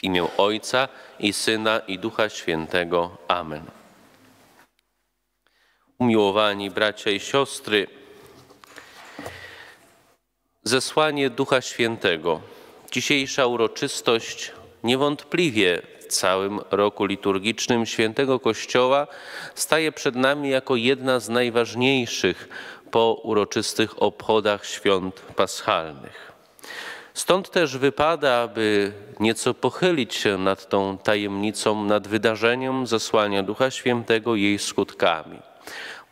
W imię Ojca i Syna i Ducha Świętego. Amen. Umiłowani bracia i siostry, zesłanie Ducha Świętego. Dzisiejsza uroczystość niewątpliwie w całym roku liturgicznym Świętego Kościoła staje przed nami jako jedna z najważniejszych po uroczystych obchodach świąt paschalnych. Stąd też wypada, aby nieco pochylić się nad tą tajemnicą, nad wydarzeniem zesłania Ducha Świętego i jej skutkami.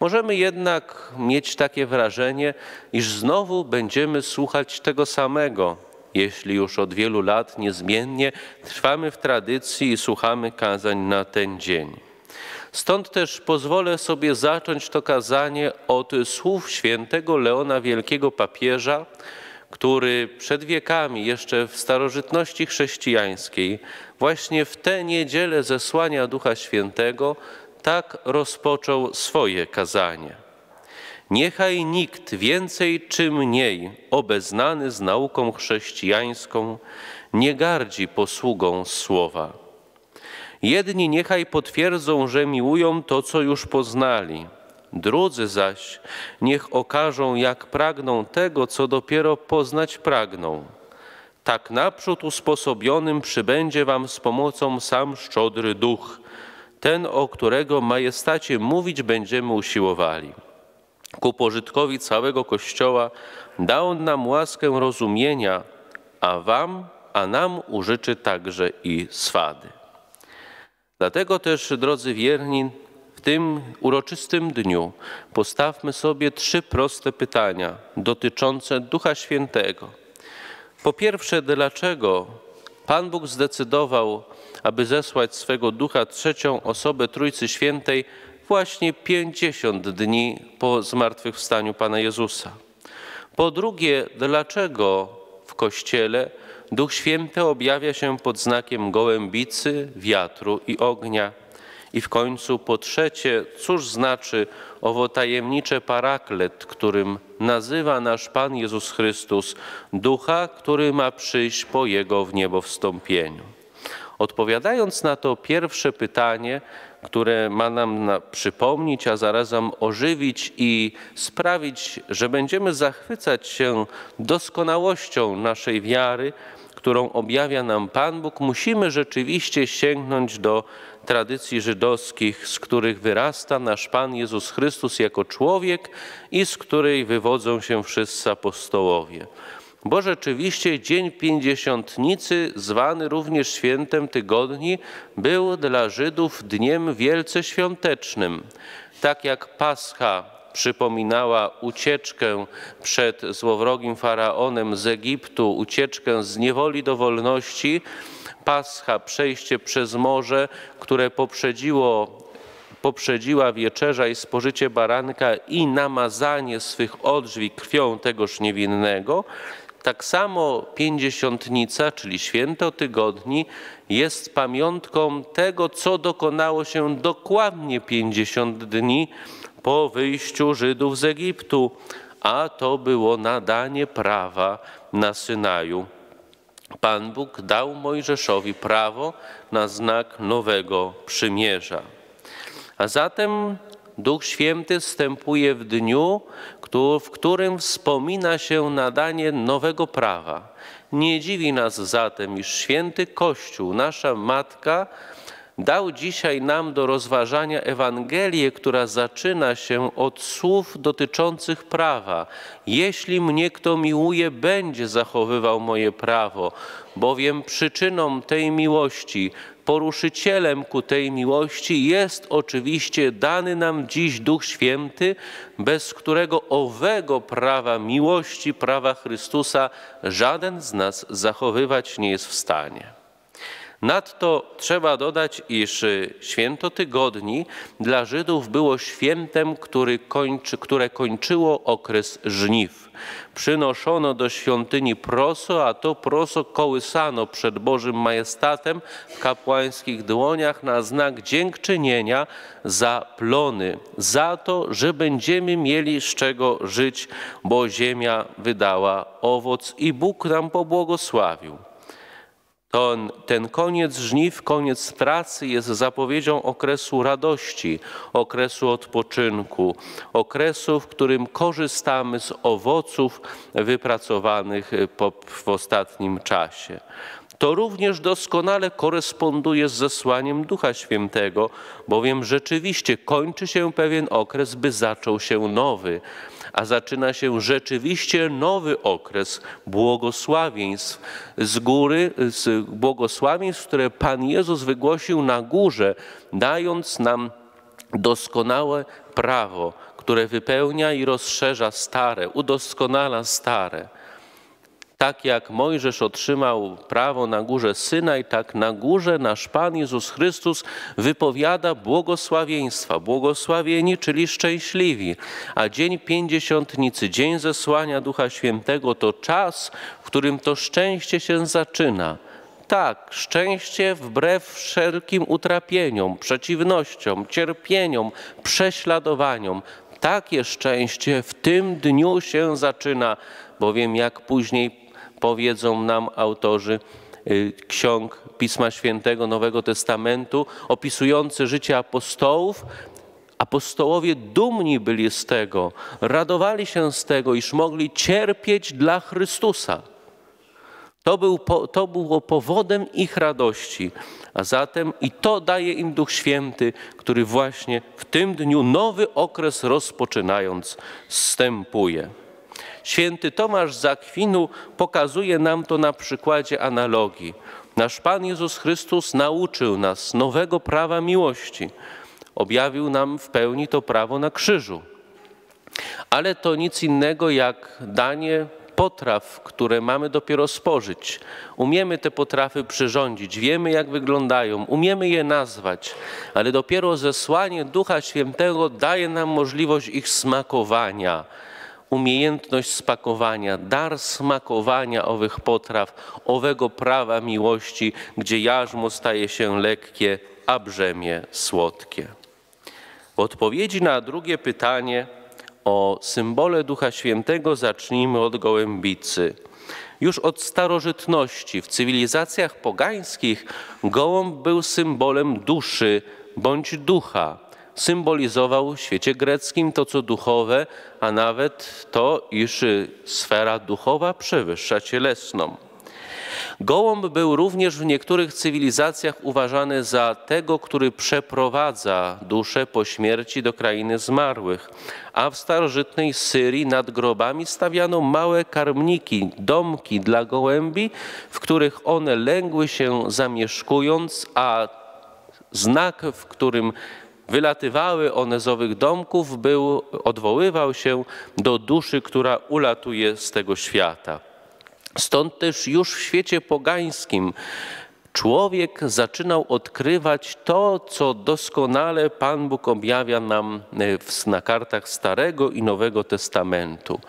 Możemy jednak mieć takie wrażenie, iż znowu będziemy słuchać tego samego, jeśli już od wielu lat niezmiennie trwamy w tradycji i słuchamy kazań na ten dzień. Stąd też pozwolę sobie zacząć to kazanie od słów świętego Leona Wielkiego papieża, który przed wiekami, jeszcze w starożytności chrześcijańskiej, właśnie w tę niedzielę zesłania Ducha Świętego tak rozpoczął swoje kazanie. Niechaj nikt więcej czy mniej obeznany z nauką chrześcijańską nie gardzi posługą słowa. Jedni niechaj potwierdzą, że miłują to, co już poznali. Drudzy zaś niech okażą, jak pragną tego, co dopiero poznać pragną. Tak naprzód usposobionym przybędzie wam z pomocą sam szczodry Duch, ten, o którego majestacie mówić będziemy usiłowali. Ku pożytkowi całego Kościoła da on nam łaskę rozumienia, a nam użyczy także i swady. Dlatego też, drodzy wierni, w tym uroczystym dniu postawmy sobie trzy proste pytania dotyczące Ducha Świętego. Po pierwsze, dlaczego Pan Bóg zdecydował, aby zesłać swego Ducha trzecią osobę Trójcy Świętej właśnie 50 dni po zmartwychwstaniu Pana Jezusa? Po drugie, dlaczego w Kościele Duch Święty objawia się pod znakiem gołębicy, wiatru i ognia? I w końcu po trzecie, cóż znaczy owo tajemnicze paraklet, którym nazywa nasz Pan Jezus Chrystus Ducha, który ma przyjść po Jego w niebo wstąpieniu? Odpowiadając na to pierwsze pytanie, które ma nam przypomnieć, a zarazem ożywić i sprawić, że będziemy zachwycać się doskonałością naszej wiary, którą objawia nam Pan Bóg, musimy rzeczywiście sięgnąć do tradycji żydowskich, z których wyrasta nasz Pan Jezus Chrystus jako człowiek i z której wywodzą się wszyscy apostołowie. Bo rzeczywiście Dzień Pięćdziesiątnicy, zwany również Świętem Tygodni, był dla Żydów dniem wielce świątecznym. Tak jak Pascha przypominała ucieczkę przed złowrogim faraonem z Egiptu, ucieczkę z niewoli do wolności, Pascha, przejście przez morze, które poprzedziła wieczerza i spożycie baranka i namazanie swych odrzwi krwią tegoż niewinnego, tak samo Pięćdziesiątnica, czyli Święto Tygodni, jest pamiątką tego, co dokonało się dokładnie 50 dni po wyjściu Żydów z Egiptu, a to było nadanie prawa na Synaju. Pan Bóg dał Mojżeszowi prawo na znak nowego przymierza. A zatem Duch Święty wstępuje w dniu, w którym wspomina się nadanie nowego prawa. Nie dziwi nas zatem, iż Święty Kościół, nasza Matka, dał dzisiaj nam do rozważania Ewangelię, która zaczyna się od słów dotyczących prawa. Jeśli mnie kto miłuje, będzie zachowywał moje prawo, bowiem przyczyną tej miłości, poruszycielem ku tej miłości jest oczywiście dany nam dziś Duch Święty, bez którego owego prawa miłości, prawa Chrystusa, żaden z nas zachowywać nie jest w stanie. Nadto trzeba dodać, iż Święto Tygodni dla Żydów było świętem, które kończyło okres żniw. Przynoszono do świątyni proso, a to proso kołysano przed Bożym majestatem w kapłańskich dłoniach na znak dziękczynienia za plony, za to, że będziemy mieli z czego żyć, bo ziemia wydała owoc i Bóg nam pobłogosławił. Ten koniec żniw, koniec pracy jest zapowiedzią okresu radości, okresu odpoczynku, okresu, w którym korzystamy z owoców wypracowanych w ostatnim czasie. To również doskonale koresponduje z zesłaniem Ducha Świętego, bowiem rzeczywiście kończy się pewien okres, by zaczął się nowy, a zaczyna się rzeczywiście nowy okres błogosławieństw z góry, z błogosławieństw, które Pan Jezus wygłosił na górze, dając nam doskonałe prawo, które wypełnia i rozszerza stare, udoskonala stare. Tak jak Mojżesz otrzymał prawo na górze Synaj, tak na górze nasz Pan Jezus Chrystus wypowiada błogosławieństwa. Błogosławieni, czyli szczęśliwi. A dzień Pięćdziesiątnicy, dzień zesłania Ducha Świętego to czas, w którym to szczęście się zaczyna. Tak, szczęście wbrew wszelkim utrapieniom, przeciwnościom, cierpieniom, prześladowaniom. Takie szczęście w tym dniu się zaczyna, bowiem jak później powiedzą nam autorzy ksiąg Pisma Świętego Nowego Testamentu opisujący życie apostołów, apostołowie dumni byli z tego, radowali się z tego, iż mogli cierpieć dla Chrystusa. To było powodem ich radości, a zatem i to daje im Duch Święty, który właśnie w tym dniu nowy okres rozpoczynając wstępuje. Święty Tomasz z Akwinu pokazuje nam to na przykładzie analogii. Nasz Pan Jezus Chrystus nauczył nas nowego prawa miłości. Objawił nam w pełni to prawo na krzyżu. Ale to nic innego jak danie potraw, które mamy dopiero spożyć. Umiemy te potrawy przyrządzić, wiemy jak wyglądają, umiemy je nazwać, ale dopiero zesłanie Ducha Świętego daje nam możliwość ich smakowania. Umiejętność spakowania, dar smakowania owych potraw, owego prawa miłości, gdzie jarzmo staje się lekkie, a brzemię słodkie. W odpowiedzi na drugie pytanie o symbole Ducha Świętego zacznijmy od gołębicy. Już od starożytności w cywilizacjach pogańskich gołąb był symbolem duszy bądź ducha. Symbolizował w świecie greckim to, co duchowe, a nawet to, iż sfera duchowa przewyższa cielesną. Gołąb był również w niektórych cywilizacjach uważany za tego, który przeprowadza duszę po śmierci do krainy zmarłych, a w starożytnej Syrii nad grobami stawiano małe karmniki, domki dla gołębi, w których one lęgły się zamieszkując, a znak, w którym wylatywały one z owych domków, odwoływał się do duszy, która ulatuje z tego świata. Stąd też już w świecie pogańskim człowiek zaczynał odkrywać to, co doskonale Pan Bóg objawia nam na kartach Starego i Nowego Testamentu.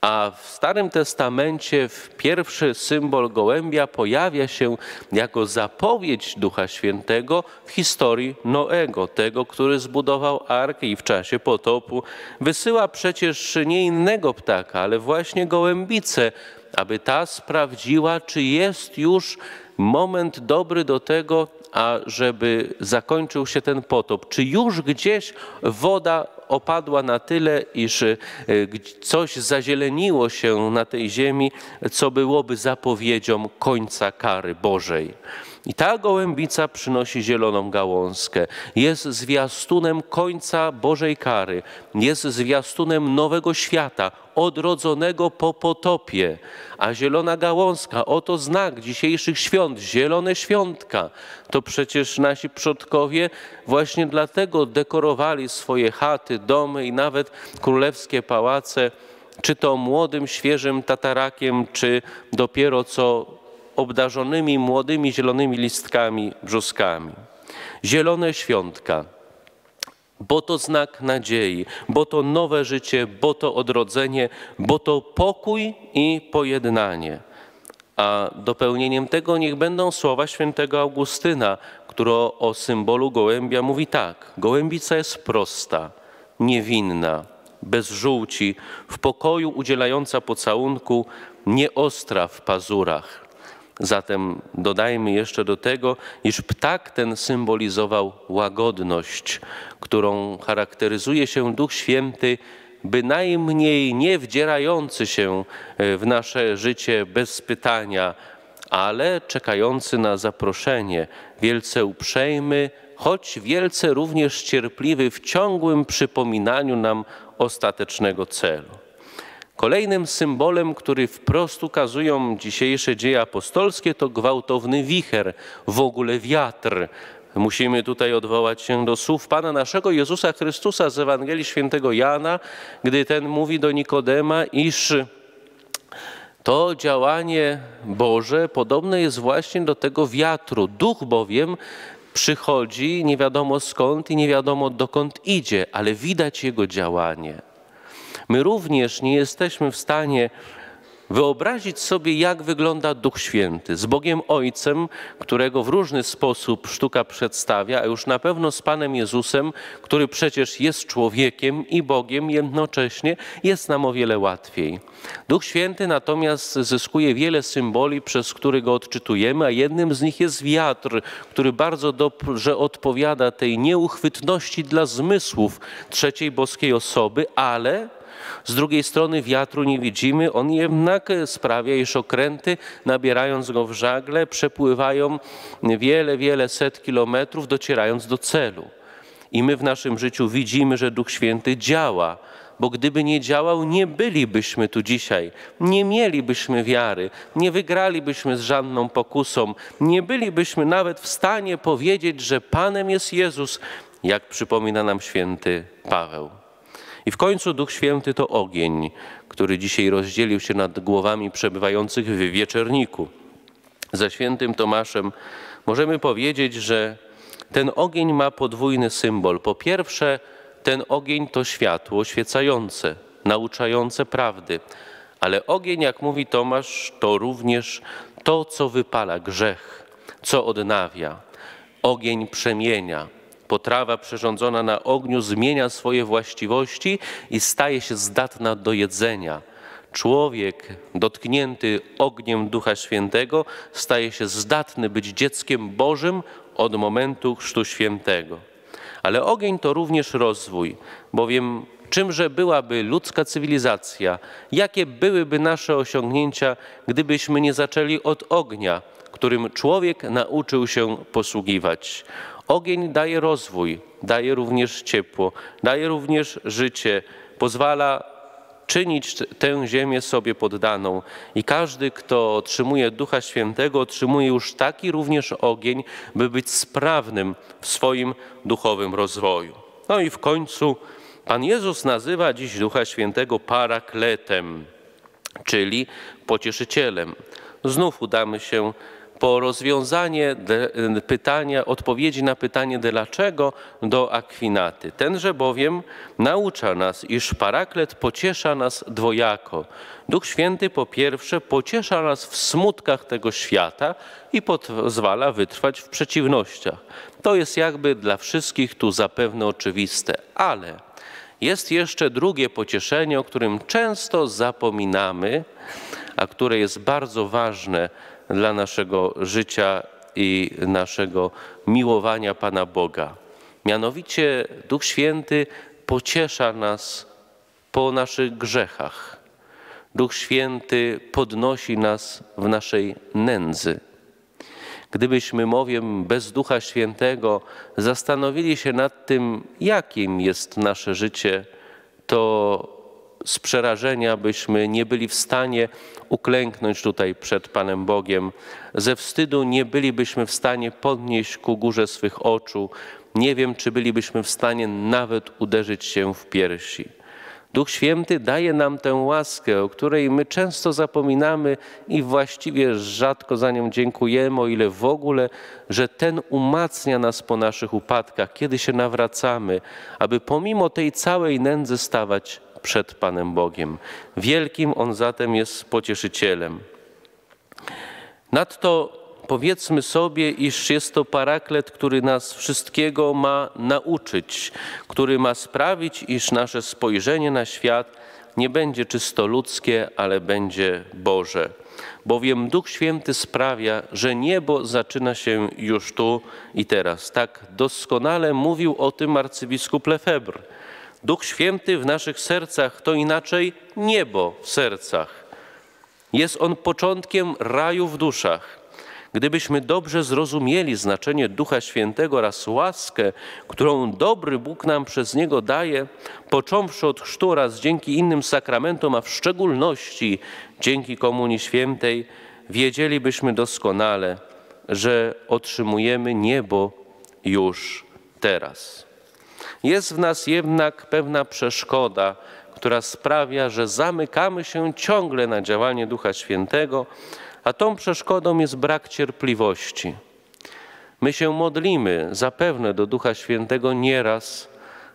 A w Starym Testamencie pierwszy symbol gołębia pojawia się jako zapowiedź Ducha Świętego w historii Noego, tego, który zbudował arkę i w czasie potopu wysyła przecież nie innego ptaka, ale właśnie gołębicę, aby ta sprawdziła, czy jest już moment dobry do tego, ażeby zakończył się ten potop, czy już gdzieś woda opadła na tyle, iż coś zazieleniło się na tej ziemi, co byłoby zapowiedzią końca kary Bożej. I ta gołębica przynosi zieloną gałązkę. Jest zwiastunem końca Bożej kary. Jest zwiastunem nowego świata, odrodzonego po potopie. A zielona gałązka, oto znak dzisiejszych świąt, zielone świątka. To przecież nasi przodkowie właśnie dlatego dekorowali swoje chaty, domy i nawet królewskie pałace, czy to młodym, świeżym tatarakiem, czy dopiero co obdarzonymi młodymi zielonymi listkami, brzuskami. Zielone świątka, bo to znak nadziei, bo to nowe życie, bo to odrodzenie, bo to pokój i pojednanie. A dopełnieniem tego niech będą słowa świętego Augustyna, który o symbolu gołębia mówi tak. Gołębica jest prosta, niewinna, bez żółci, w pokoju udzielająca pocałunku, nieostra w pazurach. Zatem dodajmy jeszcze do tego, iż ptak ten symbolizował łagodność, którą charakteryzuje się Duch Święty, bynajmniej nie wdzierający się w nasze życie bez pytania, ale czekający na zaproszenie, wielce uprzejmy, choć wielce również cierpliwy w ciągłym przypominaniu nam ostatecznego celu. Kolejnym symbolem, który wprost ukazują dzisiejsze dzieje apostolskie, to gwałtowny wicher, w ogóle wiatr. Musimy tutaj odwołać się do słów Pana naszego Jezusa Chrystusa z Ewangelii Świętego Jana, gdy ten mówi do Nikodema, iż to działanie Boże podobne jest właśnie do tego wiatru. Duch bowiem przychodzi nie wiadomo skąd i nie wiadomo dokąd idzie, ale widać Jego działanie. My również nie jesteśmy w stanie wyobrazić sobie, jak wygląda Duch Święty z Bogiem Ojcem, którego w różny sposób sztuka przedstawia, a już na pewno z Panem Jezusem, który przecież jest człowiekiem i Bogiem jednocześnie, jest nam o wiele łatwiej. Duch Święty natomiast zyskuje wiele symboli, przez które go odczytujemy, a jednym z nich jest wiatr, który bardzo dobrze odpowiada tej nieuchwytności dla zmysłów trzeciej boskiej osoby, ale z drugiej strony wiatru nie widzimy, on jednak sprawia, iż okręty, nabierając go w żagle, przepływają wiele set kilometrów, docierając do celu. I my w naszym życiu widzimy, że Duch Święty działa, bo gdyby nie działał, nie bylibyśmy tu dzisiaj, nie mielibyśmy wiary, nie wygralibyśmy z żadną pokusą, nie bylibyśmy nawet w stanie powiedzieć, że Panem jest Jezus, jak przypomina nam święty Paweł. I w końcu Duch Święty to ogień, który dzisiaj rozdzielił się nad głowami przebywających w wieczerniku. Za świętym Tomaszem możemy powiedzieć, że ten ogień ma podwójny symbol. Po pierwsze, ten ogień to światło oświecające, nauczające prawdy. Ale ogień, jak mówi Tomasz, to również to, co wypala grzech, co odnawia. Ogień przemienia. Potrawa przyrządzona na ogniu zmienia swoje właściwości i staje się zdatna do jedzenia. Człowiek dotknięty ogniem Ducha Świętego staje się zdatny być dzieckiem Bożym od momentu Chrztu Świętego. Ale ogień to również rozwój, bowiem czymże byłaby ludzka cywilizacja, jakie byłyby nasze osiągnięcia, gdybyśmy nie zaczęli od ognia, którym człowiek nauczył się posługiwać. Ogień daje rozwój, daje również ciepło, daje również życie, pozwala czynić tę ziemię sobie poddaną. I każdy, kto otrzymuje Ducha Świętego, otrzymuje już taki również ogień, by być sprawnym w swoim duchowym rozwoju. No i w końcu Pan Jezus nazywa dziś Ducha Świętego parakletem, czyli pocieszycielem. Znów udamy się po rozwiązanie pytania, odpowiedzi na pytanie dlaczego do Akwinaty. Tenże bowiem naucza nas, iż paraklet pociesza nas dwojako. Duch Święty po pierwsze pociesza nas w smutkach tego świata i pozwala wytrwać w przeciwnościach. To jest jakby dla wszystkich tu zapewne oczywiste, ale jest jeszcze drugie pocieszenie, o którym często zapominamy, a które jest bardzo ważne dla naszego życia i naszego miłowania Pana Boga. Mianowicie Duch Święty pociesza nas po naszych grzechach. Duch Święty podnosi nas w naszej nędzy. Gdybyśmy bowiem bez Ducha Świętego zastanowili się nad tym, jakim jest nasze życie, to z przerażenia byśmy nie byli w stanie uklęknąć tutaj przed Panem Bogiem. Ze wstydu nie bylibyśmy w stanie podnieść ku górze swych oczu. Nie wiem, czy bylibyśmy w stanie nawet uderzyć się w piersi. Duch Święty daje nam tę łaskę, o której my często zapominamy i właściwie rzadko za nią dziękujemy, o ile w ogóle, że ten umacnia nas po naszych upadkach, kiedy się nawracamy, aby pomimo tej całej nędzy stawać przed Panem Bogiem. Wielkim On zatem jest pocieszycielem. Nadto powiedzmy sobie, iż jest to paraklet, który nas wszystkiego ma nauczyć, który ma sprawić, iż nasze spojrzenie na świat nie będzie czysto ludzkie, ale będzie Boże. Bowiem Duch Święty sprawia, że niebo zaczyna się już tu i teraz. Tak doskonale mówił o tym arcybiskup Lefebvre. Duch Święty w naszych sercach to inaczej niebo w sercach. Jest on początkiem raju w duszach. Gdybyśmy dobrze zrozumieli znaczenie Ducha Świętego oraz łaskę, którą dobry Bóg nam przez Niego daje, począwszy od chrztu oraz dzięki innym sakramentom, a w szczególności dzięki Komunii Świętej, wiedzielibyśmy doskonale, że otrzymujemy niebo już teraz. Jest w nas jednak pewna przeszkoda, która sprawia, że zamykamy się ciągle na działanie Ducha Świętego, a tą przeszkodą jest brak cierpliwości. My się modlimy zapewne do Ducha Świętego nieraz,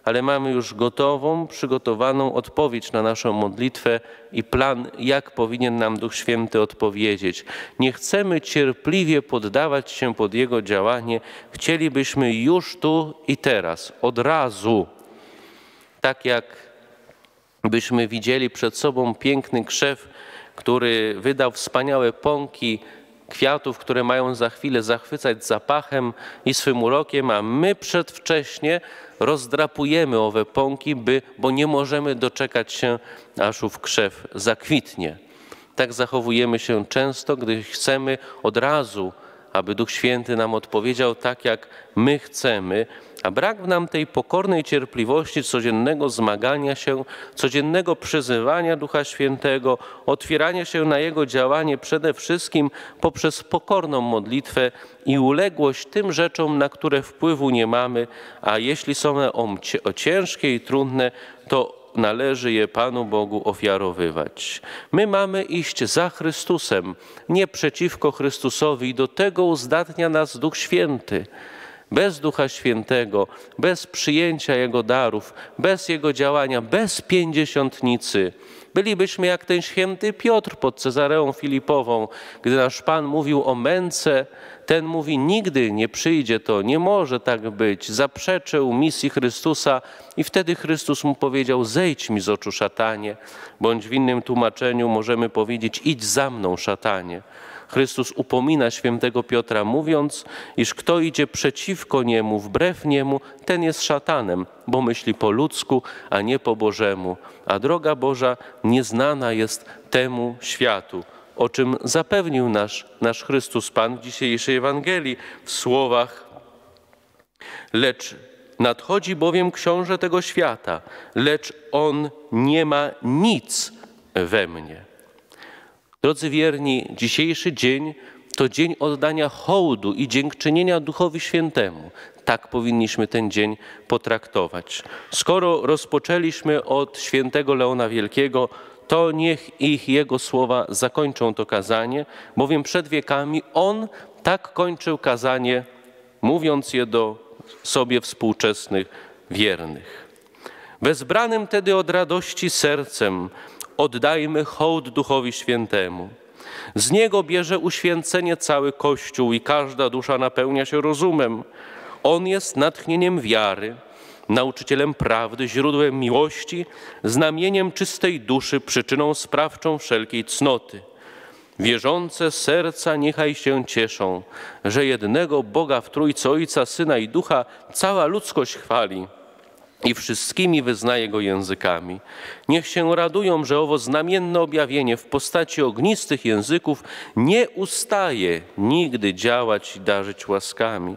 ale mamy już gotową, przygotowaną odpowiedź na naszą modlitwę i plan, jak powinien nam Duch Święty odpowiedzieć. Nie chcemy cierpliwie poddawać się pod Jego działanie. Chcielibyśmy już tu i teraz, od razu, tak jakbyśmy widzieli przed sobą piękny krzew, który wydał wspaniałe pąki kwiatów, które mają za chwilę zachwycać zapachem i swym urokiem, a my przedwcześnie rozdrapujemy owe pąki, bo nie możemy doczekać się, aż ów krzew zakwitnie. Tak zachowujemy się często, gdy chcemy od razu, aby Duch Święty nam odpowiedział tak, jak my chcemy, a brak w nam tej pokornej cierpliwości, codziennego zmagania się, codziennego przyzywania Ducha Świętego, otwierania się na Jego działanie przede wszystkim poprzez pokorną modlitwę i uległość tym rzeczom, na które wpływu nie mamy, a jeśli są one ciężkie i trudne, to należy je Panu Bogu ofiarowywać. My mamy iść za Chrystusem, nie przeciwko Chrystusowi, i do tego uzdatnia nas Duch Święty. Bez Ducha Świętego, bez przyjęcia Jego darów, bez Jego działania, bez pięćdziesiątnicy bylibyśmy jak ten święty Piotr pod Cezareą Filipową. Gdy nasz Pan mówił o męce, ten mówi: nigdy nie przyjdzie to, nie może tak być. Zaprzeczył misji Chrystusa i wtedy Chrystus mu powiedział: zejdź mi z oczu, szatanie. Bądź w innym tłumaczeniu możemy powiedzieć: idź za mną, szatanie. Chrystus upomina świętego Piotra, mówiąc, iż kto idzie przeciwko Niemu, wbrew Niemu, ten jest szatanem, bo myśli po ludzku, a nie po Bożemu. A droga Boża nieznana jest temu światu, o czym zapewnił nasz Chrystus Pan w dzisiejszej Ewangelii w słowach: lecz nadchodzi bowiem książę tego świata, lecz on nie ma nic we mnie. Drodzy wierni, dzisiejszy dzień to dzień oddania hołdu i dziękczynienia Duchowi Świętemu. Tak powinniśmy ten dzień potraktować. Skoro rozpoczęliśmy od świętego Leona Wielkiego, to niech jego słowa zakończą to kazanie, bowiem przed wiekami on tak kończył kazanie, mówiąc je do sobie współczesnych wiernych. Wezbranym tedy od radości sercem oddajmy hołd Duchowi Świętemu. Z Niego bierze uświęcenie cały Kościół i każda dusza napełnia się rozumem. On jest natchnieniem wiary, nauczycielem prawdy, źródłem miłości, znamieniem czystej duszy, przyczyną sprawczą wszelkiej cnoty. Wierzące serca niechaj się cieszą, że jednego Boga w Trójcy, Ojca, Syna i Ducha cała ludzkość chwali i wszystkimi wyznaje Go językami. Niech się radują, że owo znamienne objawienie w postaci ognistych języków nie ustaje nigdy działać i darzyć łaskami.